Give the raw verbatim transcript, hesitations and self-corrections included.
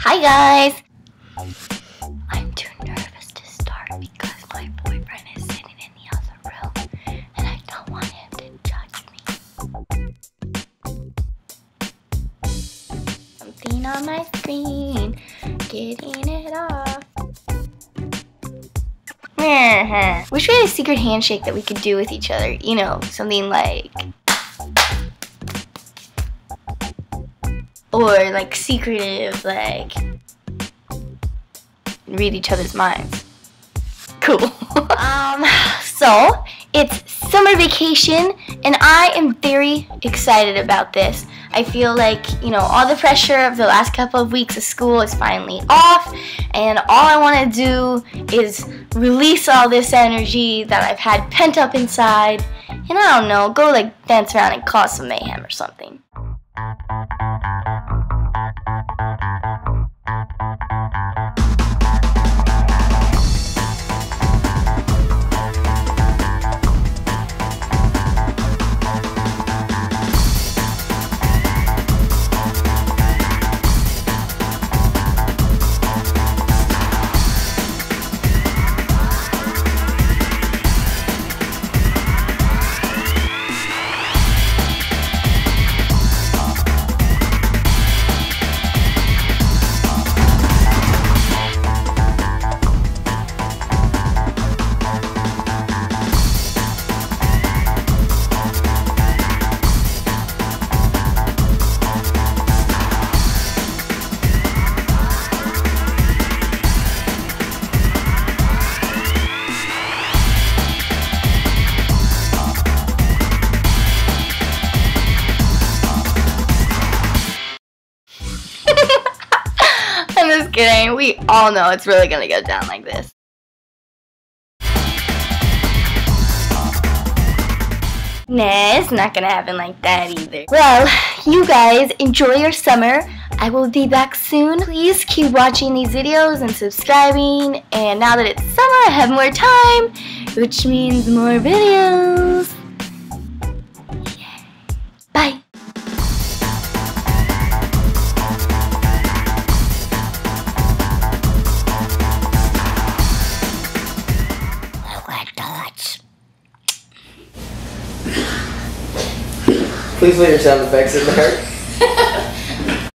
Hi guys! I'm too nervous to start because my boyfriend is sitting in the other room and I don't want him to judge me. Something on my screen, getting it off. Wish we had a secret handshake that we could do with each other. You know, something like... Or like secretive, like read each other's minds. Cool. um, so it's summer vacation and I am very excited about this. I feel like, you know, all the pressure of the last couple of weeks of school is finally off, and all I want to do is release all this energy that I've had pent up inside, and I don't know, go like dance around and cause some mayhem or something. Just kidding, we all know it's really gonna go down like this. Nah, it's not gonna happen like that either. Well, you guys enjoy your summer. I will be back soon. Please keep watching these videos and subscribing. And now that it's summer, I have more time, which means more videos. Please leave your sound effects in there.